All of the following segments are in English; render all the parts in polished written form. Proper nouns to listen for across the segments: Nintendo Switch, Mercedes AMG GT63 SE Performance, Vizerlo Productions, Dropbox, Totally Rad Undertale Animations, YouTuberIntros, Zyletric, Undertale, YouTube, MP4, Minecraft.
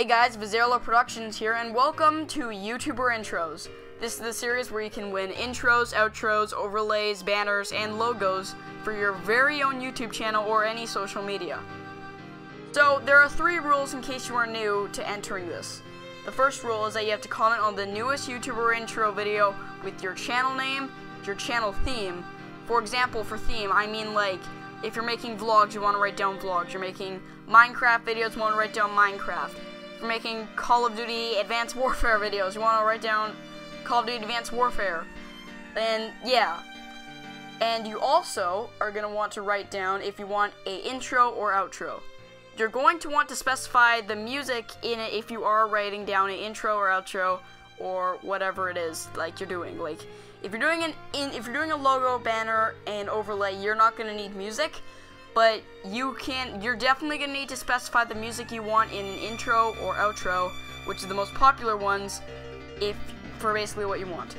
Hey guys, Vizerlo Productions here, and welcome to YouTuber Intros. This is the series where you can win intros, outros, overlays, banners, and logos for your very own YouTube channel or any social media. So, there are three rules in case you are new to entering this. The first rule is that you have to comment on the newest YouTuber intro video with your channel name, your channel theme. For example, for theme, I mean like, if you're making vlogs, you want to write down vlogs. You're making Minecraft videos, you want to write down Minecraft. If you're making Call of Duty Advanced Warfare videos, you want to write down Call of Duty Advanced Warfare. And yeah. And you also are going to want to write down if you want a intro or outro. You're going to want to specify the music in it if you are writing down an intro or outro or whatever it is like you're doing. Like if you're doing a logo, banner, and overlay, you're not going to need music. But you're definitely going to need to specify the music you want in an intro or outro, which are the most popular ones, for basically what you want.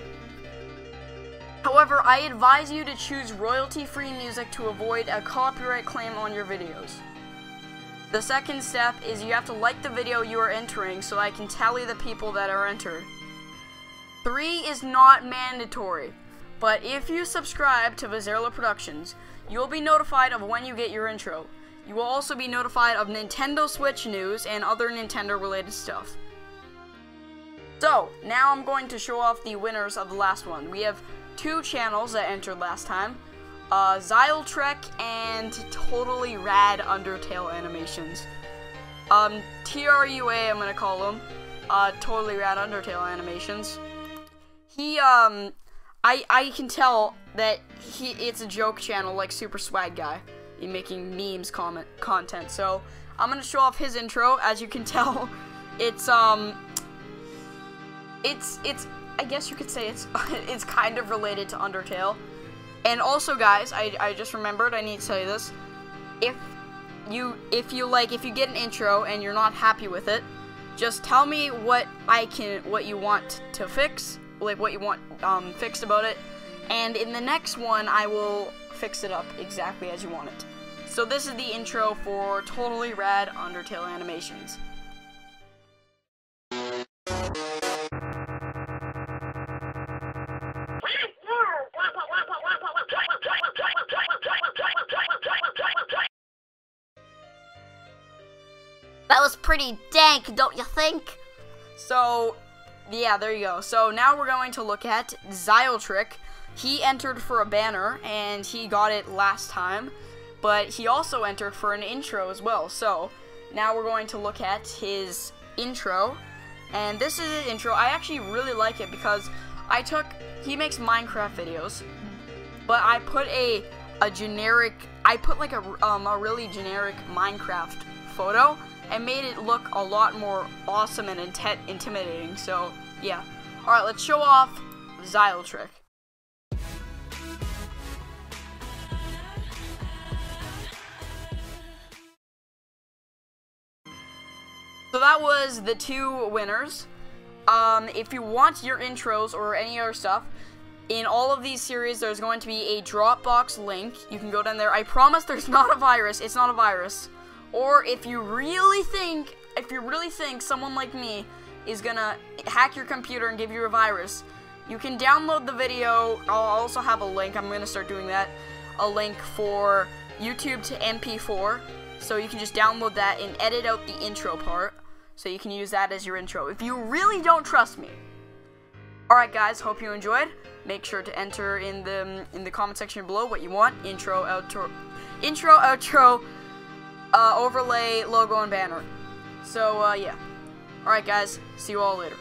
However, I advise you to choose royalty-free music to avoid a copyright claim on your videos. The second step is you have to like the video you are entering so I can tally the people that are entered. 3 is not mandatory. But if you subscribe to Vizerlo Productions, you'll be notified of when you get your intro. You will also be notified of Nintendo Switch news and other Nintendo-related stuff. So, now I'm going to show off the winners of the last one. We have two channels that entered last time, Zyletric and Totally Rad Undertale Animations. TRUA, I'm gonna call him, Totally Rad Undertale Animations. He, I can tell that it's a joke channel like Super Swag Guy in making memes content. So I'm gonna show off his intro. As you can tell, it's I guess you could say it's kind of related to Undertale. And also, guys, I just remembered I need to tell you this. If you get an intro and you're not happy with it, just tell me what you want to fix. Like what you want fixed about it, and in the next one I will fix it up exactly as you want it. So this is the intro for Totally Rad Undertale Animations. That was pretty dank, don't you think? So yeah, there you go. So now we're going to look at Zyletric. He entered for a banner, and he got it last time, but he also entered for an intro as well. So now we're going to look at his intro, and this is his intro. I actually really like it because he makes Minecraft videos, but I put a really generic Minecraft photo and made it look a lot more awesome and intimidating, so yeah. Alright, let's show off Zyletric. So that was the two winners. If you want your intros or any other stuff, in all of these series there's going to be a Dropbox link. You can go down there. I promise there's not a virus. It's not a virus. Or if you really think someone like me is gonna hack your computer and give you a virus, you can download the video. I'll also have a link, I'm gonna start doing that, a link for YouTube to MP4, so you can just download that and edit out the intro part, so you can use that as your intro, if you really don't trust me. Alright guys, hope you enjoyed. Make sure to enter in the comment section below what you want, intro, outro, overlay, logo, and banner. So, yeah. Alright, guys. See you all later.